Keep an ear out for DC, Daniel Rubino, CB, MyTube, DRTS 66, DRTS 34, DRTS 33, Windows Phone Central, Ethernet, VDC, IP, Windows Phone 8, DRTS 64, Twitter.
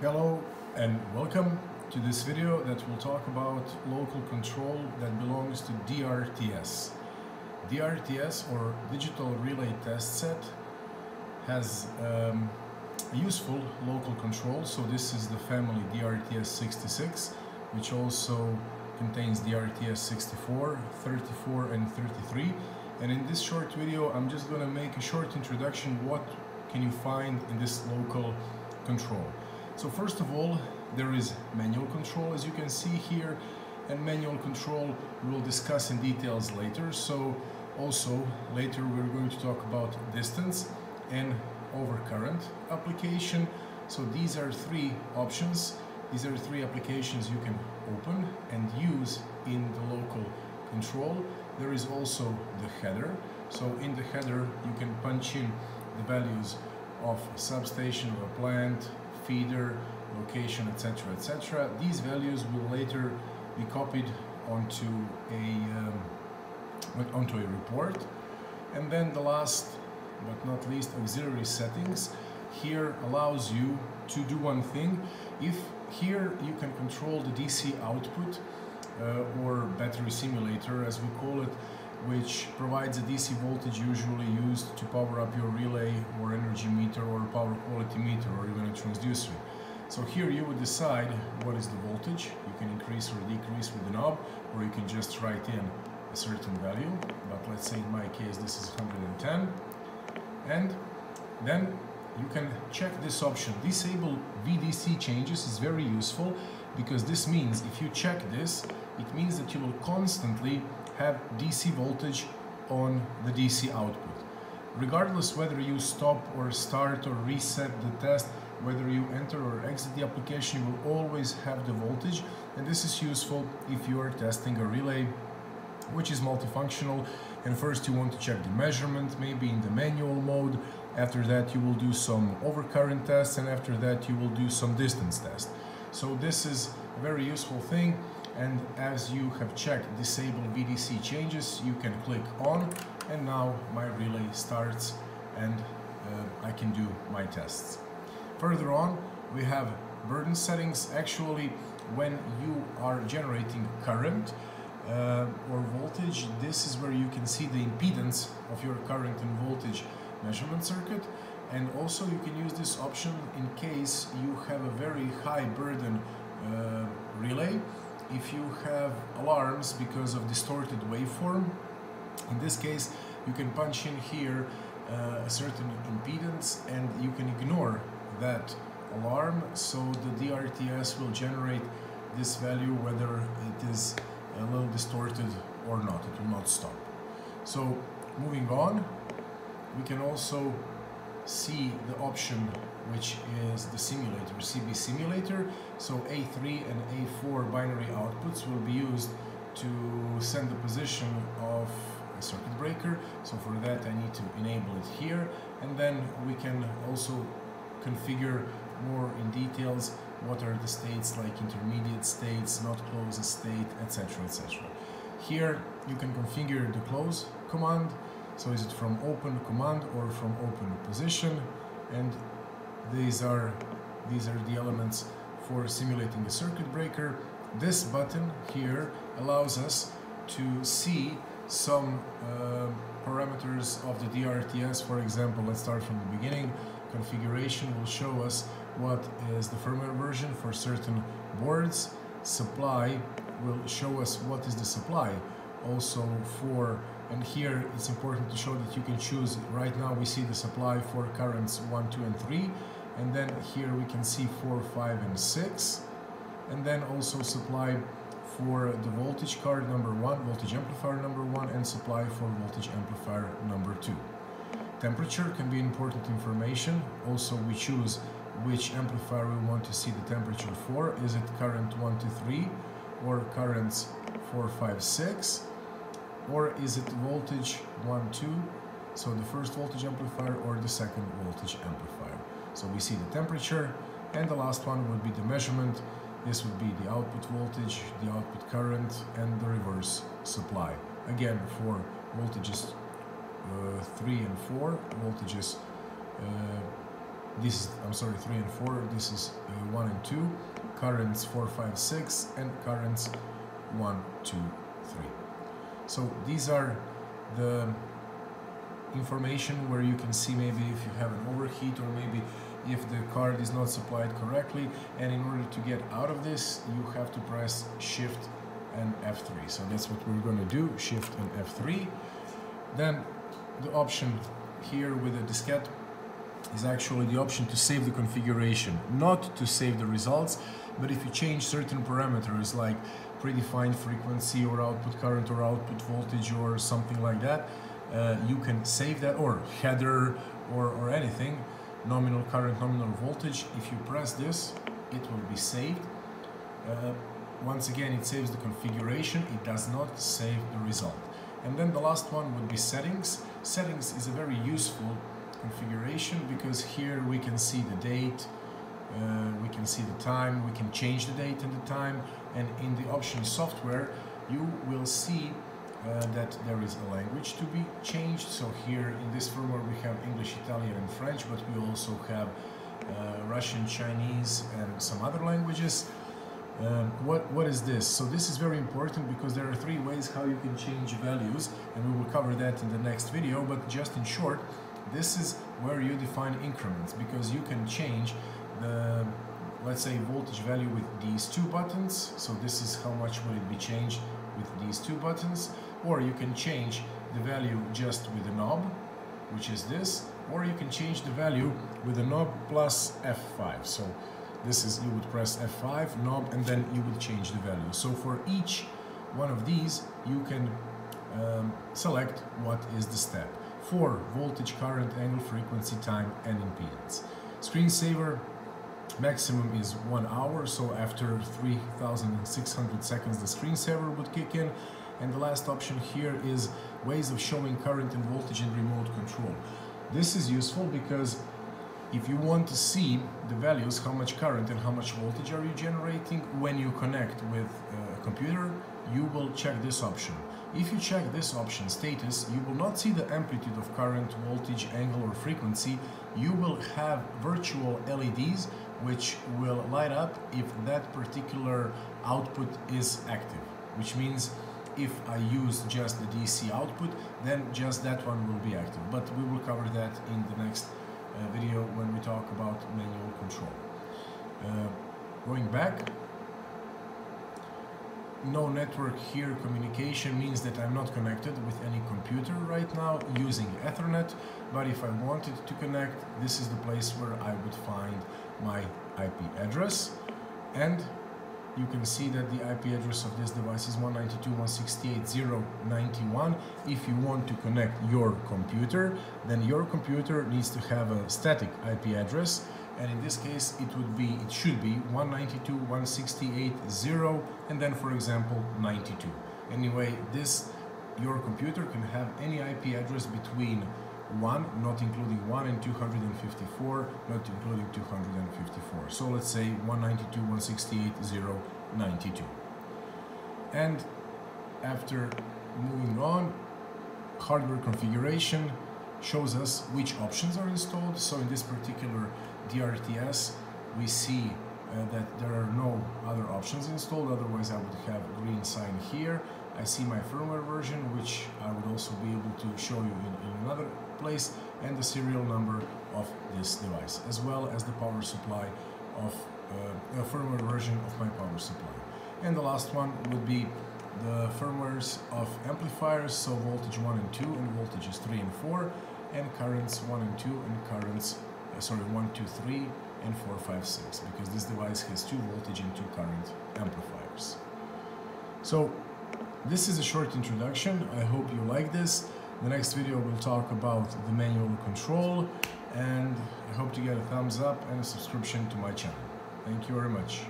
Hello and welcome to this video that will talk about local control that belongs to DRTS. DRTS, or Digital Relay Test Set, has useful local control. So this is the family DRTS 66, which also contains DRTS 64, 34 and 33. And in this short video, I'm just going to make a short introduction. What can you find in this local control? So first of all, there is manual control, as you can see here, and manual control we'll discuss in details later. So also later we're going to talk about distance and overcurrent application. So these are three options. These are three applications you can open and use in the local control. There is also the header. So in the header you can punch in the values of a substation, of a plant, feeder, location, etc., etc. These values will later be copied onto a report. And then the last but not least, auxiliary settings here allows you to do one thing. If here you can control the DC output or battery simulator, as we call it, which provides a DC voltage usually used to power up your relay or energy meter or power quality meter or even a transducer. So here you would decide what is the voltage. You can increase or decrease with the knob, or you can just write in a certain value, but let's say in my case this is 110. And then you can check this option. Disable VDC changes is very useful, because this means if you check this, it means that you will constantly have DC voltage on the DC output. Regardless whether you stop or start or reset the test, whether you enter or exit the application, you will always have the voltage. And this is useful if you are testing a relay which is multifunctional, and first you want to check the measurement, maybe in the manual mode. After that you will do some overcurrent tests, and after that you will do some distance test. So this is a very useful thing. And as you have checked disable VDC changes, you can click on, and now my relay starts and I can do my tests. Further on, we have burden settings. Actually, when you are generating current or voltage, this is where you can see the impedance of your current and voltage measurement circuit. And also you can use this option in case you have a very high burden relay. If you have alarms because of distorted waveform, in this case you can punch in here a certain impedance, and you can ignore that alarm, so the DRTS will generate this value whether it is a little distorted or not. It will not stop. So moving on, we can also see the option which is the simulator, CB simulator. So A3 and A4 binary outputs will be used to send the position of a circuit breaker. So for that I need to enable it here, and then we can also configure more in details what are the states, like intermediate states, not close state, etc., etc. Here you can configure the close command. So is it from open command or from open position? And these are the elements for simulating the circuit breaker. This button here allows us to see some parameters of the DRTS. For example, let's start from the beginning. Configuration will show us what is the firmware version for certain boards. Supply will show us what is the supply also for, and here it's important to show that you can choose. Right now we see the supply for currents 1, 2 and 3. And then here we can see 4, 5 and 6. And then also supply for the voltage card number 1, voltage amplifier number 1, and supply for voltage amplifier number 2. Temperature can be important information. Also we choose which amplifier we want to see the temperature for. Is it current 1 to 3 or currents 4, 5, 6? Or is it voltage 1, 2? So the first voltage amplifier or the second voltage amplifier. So we see the temperature, and the last one would be the measurement. This would be the output voltage, the output current, and the reverse supply. Again, for voltages 3 and 4, voltages This, I'm sorry, 3 and 4, this is 1 and 2, currents 4, 5, 6, and currents 1, 2, 3. So these are the information where you can see maybe if you have an overheat or maybe if the card is not supplied correctly, and in order to get out of this you have to press Shift and F3. So that's what we're going to do, Shift and F3. Then the option here with the diskette is actually the option to save the configuration, not to save the results, but if you change certain parameters like predefined frequency or output current or output voltage or something like that, you can save that, or header, or anything, nominal current, nominal voltage. If you press this, it will be saved. Once again, it saves the configuration, it does not save the result. And then the last one would be settings. Settings is a very useful configuration because here we can see the date, we can see the time, we can change the date and the time, and in the option software you will see that there is a language to be changed. So here in this firmware we have English, Italian and French, but we also have Russian, Chinese and some other languages. What is this? So this is very important because there are three ways how you can change values, and we will cover that in the next video, but just in short, this is where you define increments, because you can change the, let's say, voltage value with these two buttons. So this is how much will it be changed with these two buttons, or you can change the value just with a knob, which is this, or you can change the value with a knob plus F5. So this is, you would press F5, knob, and then you will change the value. So for each one of these you can select what is the step. For voltage, current, angle, frequency, time and impedance. Screensaver maximum is 1 hour, so after 3,600 seconds the screensaver would kick in. And the last option here is ways of showing current and voltage in remote control. This is useful because if you want to see the values, how much current and how much voltage are you generating when you connect with a computer, you will check this option. If you check this option status, you will not see the amplitude of current, voltage, angle or frequency. You will have virtual LEDs which will light up if that particular output is active, which means if I use just the DC output, then just that one will be active. But we will cover that in the next video when we talk about manual control. Going back, no network here communication means that I'm not connected with any computer right now using Ethernet, but if I wanted to connect, this is the place where I would find my IP address, and you can see that the IP address of this device is 192.168.0.91. If you want to connect your computer, then your computer needs to have a static IP address, and in this case it would be, it should be 192.168.0 and then, for example, 92. Anyway, this, your computer can have any IP address between 1, not including 1, and 254, not including 254. So let's say 192.168.0.92. And after moving on, hardware configuration shows us which options are installed. So in this particular DRTS we see that there are no other options installed, otherwise I would have a green sign here. I see my firmware version, which I would also be able to show you in another place, and the serial number of this device, as well as the power supply of a firmware version of my power supply. And the last one would be the firmwares of amplifiers, so voltage 1 and 2 and voltages 3 and 4, and currents 1 and 2 and currents, 1, 2, 3 and 4, 5, 6, because this device has 2 voltage and 2 current amplifiers. So this is a short introduction. I hope you like this. The next video will talk about the manual control, and I hope to get a thumbs up and a subscription to my channel. Thank you very much.